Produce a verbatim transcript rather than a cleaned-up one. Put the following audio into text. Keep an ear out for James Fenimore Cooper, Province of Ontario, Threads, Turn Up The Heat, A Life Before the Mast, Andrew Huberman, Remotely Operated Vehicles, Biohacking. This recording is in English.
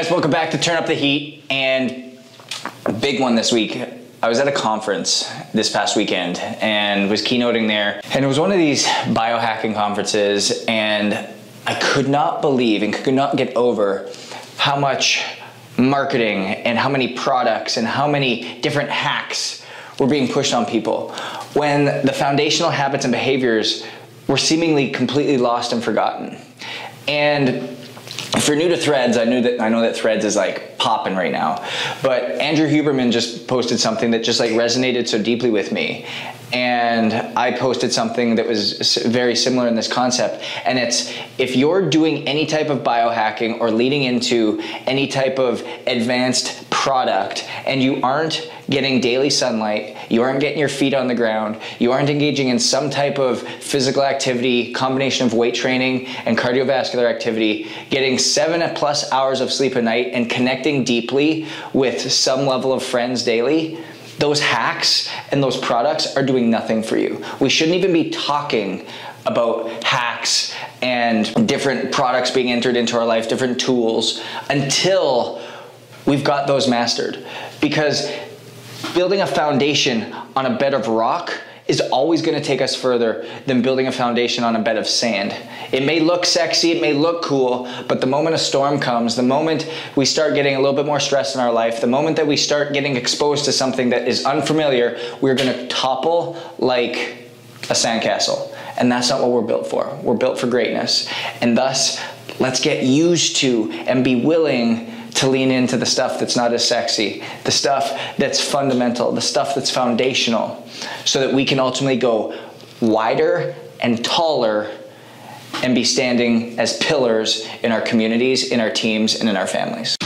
guys, welcome back to Turn Up The Heat, and a big one this week. I was at a conference this past weekend and was keynoting there, and it was one of these biohacking conferences, and I could not believe and could not get over how much marketing and how many products and how many different hacks were being pushed on people when the foundational habits and behaviors were seemingly completely lost and forgotten. And if you're new to Threads, I knew that I know that Threads is like popping right now, but Andrew Huberman just posted something that just like resonated so deeply with me, and I posted something that was very similar in this concept. And it's, if you're doing any type of biohacking or leading into any type of advanced product and you aren't getting daily sunlight, you aren't getting your feet on the ground, you aren't engaging in some type of physical activity, combination of weight training and cardiovascular activity, getting seven plus hours of sleep a night and connecting deeply with some level of friends daily, those hacks and those products are doing nothing for you. We shouldn't even be talking about hacks and different products being entered into our life, different tools, until we've got those mastered. Because building a foundation on a bed of rock is always going to take us further than building a foundation on a bed of sand. It may look sexy, it may look cool, but the moment a storm comes, the moment we start getting a little bit more stress in our life, the moment that we start getting exposed to something that is unfamiliar, we're going to topple like a sandcastle. And that's not what we're built for. We're built for greatness. And thus, let's get used to and be willing to lean into the stuff that's not as sexy, the stuff that's fundamental, the stuff that's foundational, so that we can ultimately go wider and taller and be standing as pillars in our communities, in our teams, and in our families.